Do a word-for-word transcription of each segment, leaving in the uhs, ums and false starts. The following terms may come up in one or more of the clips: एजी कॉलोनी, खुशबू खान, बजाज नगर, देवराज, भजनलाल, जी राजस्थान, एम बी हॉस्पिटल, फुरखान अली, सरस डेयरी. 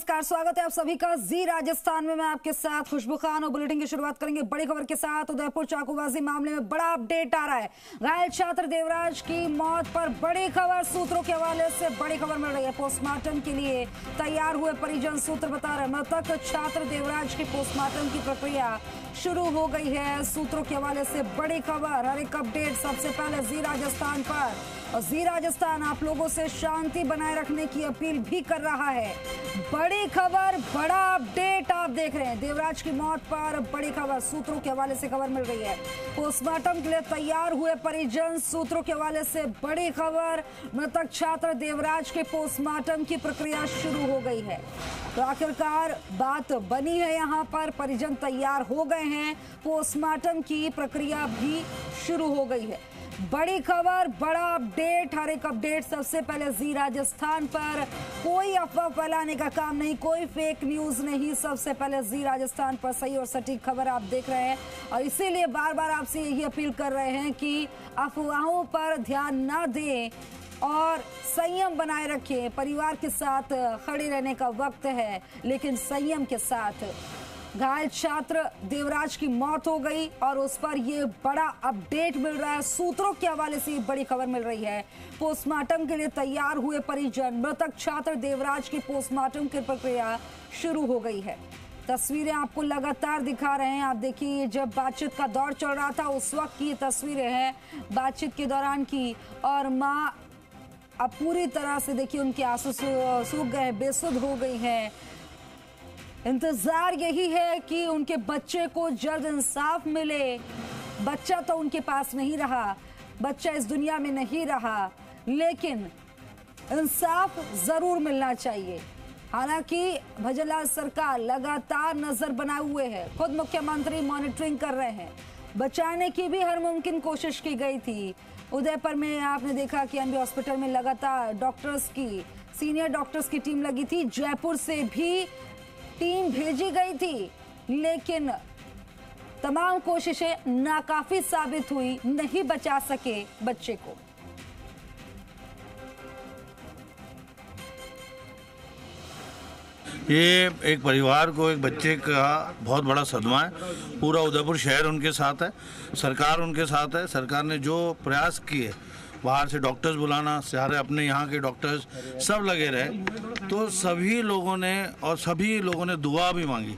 नमस्कार, स्वागत है आप सभी का जी राजस्थान में। मैं आपके साथ खुशबू खान और बुलेटिन की शुरुआत करेंगे बड़ी खबर के साथ। उदयपुर चाकूबाजी मामले में बड़ा अपडेट आ रहा है। घायल छात्र देवराज की मौत पर बड़ी खबर, सूत्रों के हवाले से बड़ी खबर मिल रही है। पोस्टमार्टम के लिए तैयार हुए परिजन, सूत्र बता रहे मृतक छात्र देवराज की पोस्टमार्टम की प्रक्रिया शुरू हो गई है। सूत्रों के हवाले से बड़ी खबर, हर एक अपडेट सबसे पहले जी राजस्थान पर। और जी राजस्थान आप लोगों से शांति बनाए रखने की अपील भी कर रहा है। बड़ी खबर, बड़ा अपडेट आप देख रहे हैं। देवराज की मौत पर बड़ी खबर, सूत्रों के हवाले से खबर मिल रही है। पोस्टमार्टम के लिए तैयार हुए परिजन, सूत्रों के हवाले से बड़ी खबर। मृतक छात्र देवराज के पोस्टमार्टम की प्रक्रिया शुरू हो गई है। तो आखिरकार बात बनी है, यहाँ पर परिजन तैयार हो गए हैं, पोस्टमार्टम की प्रक्रिया भी शुरू हो गई है। बड़ी खबर, बड़ा अपडेट, हर एक अपडेट सबसे पहले जी राजस्थान पर। कोई अफवाह फैलाने का काम नहीं, कोई फेक न्यूज नहीं, सबसे पहले जी राजस्थान पर सही और सटीक खबर आप देख रहे हैं। और इसीलिए बार बार आपसे यही अपील कर रहे हैं कि अफवाहों पर ध्यान ना दें और संयम बनाए रखें। परिवार के साथ खड़े रहने का वक्त है, लेकिन संयम के साथ। घायल छात्र देवराज की मौत हो गई और उस पर यह बड़ा अपडेट मिल रहा है। सूत्रों के हवाले से बड़ी खबर मिल रही है। पोस्टमार्टम के लिए तैयार हुए परिजन, मृतक छात्र देवराज की पोस्टमार्टम की प्रक्रिया शुरू हो गई है। तस्वीरें आपको लगातार दिखा रहे हैं। आप देखिए, जब बातचीत का दौर चल रहा था उस वक्त की तस्वीरें हैं, बातचीत के दौरान की। और माँ अब पूरी तरह से देखिए, उनके आंसू सूख गए, बेसुध हो गई है। इंतजार यही है कि उनके बच्चे को जल्द इंसाफ मिले। बच्चा तो उनके पास नहीं रहा, बच्चा इस दुनिया में नहीं रहा, लेकिन इंसाफ जरूर मिलना चाहिए। हालांकि भजनलाल सरकार लगातार नजर बनाए हुए है, खुद मुख्यमंत्री मॉनिटरिंग कर रहे हैं। बचाने की भी हर मुमकिन कोशिश की गई थी। उदयपुर में आपने देखा कि एम बी हॉस्पिटल में लगातार डॉक्टर्स की, सीनियर डॉक्टर्स की टीम लगी थी। जयपुर से भी टीम भेजी गई थी, लेकिन तमाम कोशिशें नाकाफी साबित हुई, नहीं बचा सके बच्चे को। ये एक परिवार को, एक बच्चे का बहुत बड़ा सदमा है। पूरा उदयपुर शहर उनके साथ है, सरकार उनके साथ है। सरकार ने जो प्रयास किए, बाहर से डॉक्टर्स बुलाना, सारे अपने यहाँ के डॉक्टर्स सब लगे रहे, तो सभी लोगों ने और सभी लोगों ने दुआ भी मांगी।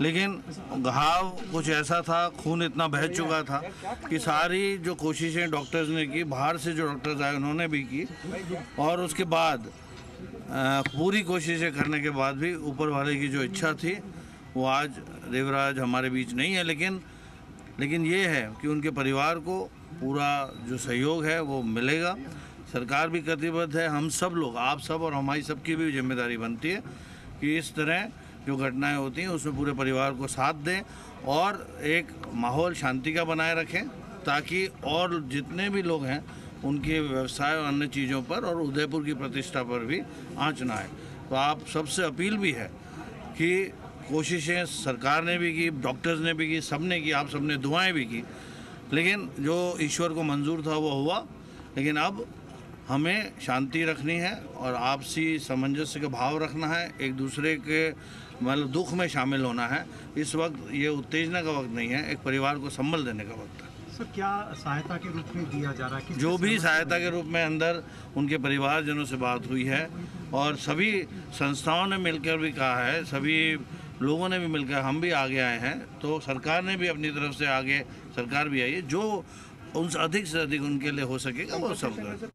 लेकिन घाव कुछ ऐसा था, खून इतना बह चुका था कि सारी जो कोशिशें डॉक्टर्स ने की, बाहर से जो डॉक्टर्स आए उन्होंने भी की, और उसके बाद पूरी कोशिशें करने के बाद भी ऊपर वाले की जो इच्छा थी वो, आज देवराज हमारे बीच नहीं है। लेकिन लेकिन ये है कि उनके परिवार को पूरा जो सहयोग है वो मिलेगा। सरकार भी प्रतिबद्ध है, हम सब लोग, आप सब और हमारी सबकी भी जिम्मेदारी बनती है कि इस तरह जो घटनाएं होती हैं उसमें पूरे परिवार को साथ दें और एक माहौल शांति का बनाए रखें, ताकि और जितने भी लोग हैं उनके व्यवसाय और अन्य चीज़ों पर और उदयपुर की प्रतिष्ठा पर भी आँच ना आए। तो आप सबसे अपील भी है कि कोशिशें सरकार ने भी की, डॉक्टर्स ने भी की, सब ने की, आप सब ने दुआएं भी की, लेकिन जो ईश्वर को मंजूर था वो हुआ। लेकिन अब हमें शांति रखनी है और आपसी सामंजस्य का भाव रखना है, एक दूसरे के मतलब दुख में शामिल होना है। इस वक्त ये उत्तेजना का वक्त नहीं है, एक परिवार को संबल देने का वक्त है। सर, क्या सहायता के रूप में दिया जा रहा है? जो भी सहायता के रूप में, अंदर उनके परिवारजनों से बात हुई है और सभी संस्थाओं ने मिलकर भी कहा है, सभी लोगों ने भी मिलकर, हम भी आगे आए हैं, तो सरकार ने भी अपनी तरफ से आगे, सरकार भी आई है, जो उनसे अधिक से अधिक उनके लिए हो सकेगा वो सब कर।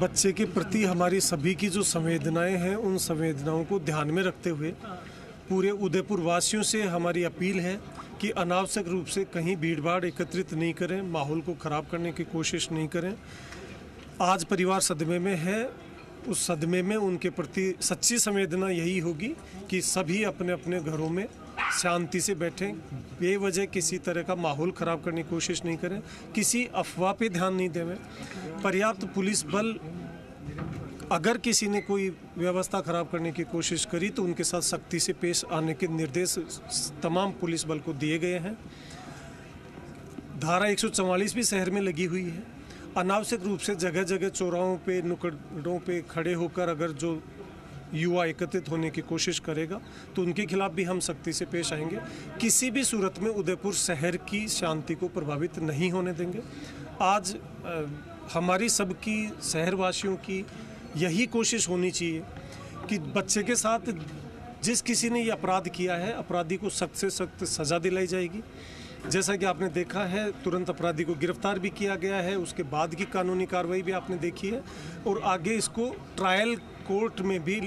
बच्चे के प्रति हमारी सभी की जो संवेदनाएं हैं, उन संवेदनाओं को ध्यान में रखते हुए पूरे उदयपुर वासियों से हमारी अपील है कि अनावश्यक रूप से कहीं भीड़भाड़ एकत्रित नहीं करें, माहौल को ख़राब करने की कोशिश नहीं करें। आज परिवार सदमे में है, उस सदमे में उनके प्रति सच्ची संवेदना यही होगी कि सभी अपने अपने घरों में शांति से बैठें, बेवजह किसी तरह का माहौल ख़राब करने की कोशिश नहीं करें, किसी अफवाह पे ध्यान नहीं दें। पर्याप्त पुलिस बल, अगर किसी ने कोई व्यवस्था ख़राब करने की कोशिश करी तो उनके साथ सख्ती से पेश आने के निर्देश तमाम पुलिस बल को दिए गए हैं। धारा एक सौ चवालीस भी शहर में लगी हुई है। अनावश्यक रूप से जगह जगह चौराहों पे, नुक्कड़ों पे खड़े होकर अगर जो युवा एकत्रित होने की कोशिश करेगा तो उनके खिलाफ भी हम सख्ती से पेश आएंगे। किसी भी सूरत में उदयपुर शहर की शांति को प्रभावित नहीं होने देंगे। आज हमारी सबकी, शहरवासियों की यही कोशिश होनी चाहिए कि बच्चे के साथ जिस किसी ने ये अपराध किया है, अपराधी को सख्त से सख्त सज़ा दिलाई जाएगी। जैसा कि आपने देखा है, तुरंत अपराधी को गिरफ्तार भी किया गया है, उसके बाद की कानूनी कार्रवाई भी आपने देखी है और आगे इसको ट्रायल कोर्ट में भी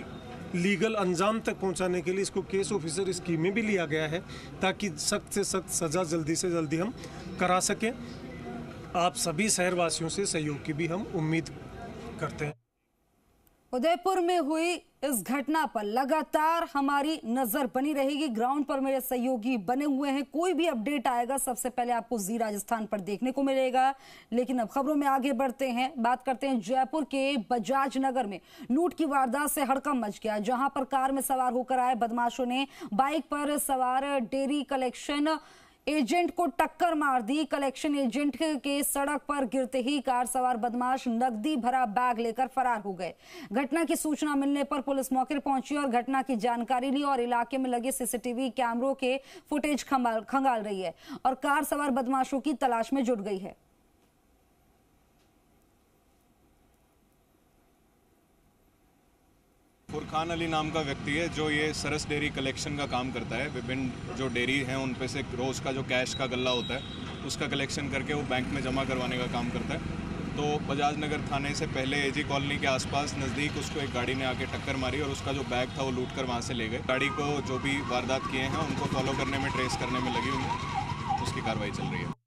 लीगल अंजाम तक पहुंचाने के लिए इसको केस ऑफिसर स्कीम में भी लिया गया है ताकि सख्त से सख्त सज़ा जल्दी से जल्दी हम करा सकें। आप सभी शहरवासियों से सहयोग की भी हम उम्मीद करते हैं। उदयपुर में हुई इस घटना पर लगातार हमारी नजर बनी रहेगी। ग्राउंड पर मेरे सहयोगी बने हुए हैं, कोई भी अपडेट आएगा सबसे पहले आपको जी राजस्थान पर देखने को मिलेगा। लेकिन अब खबरों में आगे बढ़ते हैं, बात करते हैं जयपुर के बजाज नगर में लूट की वारदात से हड़कंप मच गया, जहां पर कार में सवार होकर आए बदमाशों ने बाइक पर सवार डेयरी कलेक्शन एजेंट को टक्कर मार दी। कलेक्शन एजेंट के सड़क पर गिरते ही कार सवार बदमाश नकदी भरा बैग लेकर फरार हो गए। घटना की सूचना मिलने पर पुलिस मौके पर पहुंची और घटना की जानकारी ली और इलाके में लगे सीसीटीवी कैमरों के फुटेज खंगाल रही है और कार सवार बदमाशों की तलाश में जुट गई है। फुरखान अली नाम का व्यक्ति है जो ये सरस डेयरी कलेक्शन का काम करता है। विभिन्न जो डेयरी हैं उन पे से रोज़ का जो कैश का गल्ला होता है उसका कलेक्शन करके वो बैंक में जमा करवाने का काम करता है। तो बजाज नगर थाने से पहले एजी कॉलोनी के आसपास नज़दीक उसको एक गाड़ी ने आके टक्कर मारी और उसका जो बैग था वो लूट कर वहाँ से ले गए। गाड़ी को जो भी वारदात किए हैं उनको फॉलो करने में, ट्रेस करने में लगी हुई है, उसकी कार्रवाई चल रही है।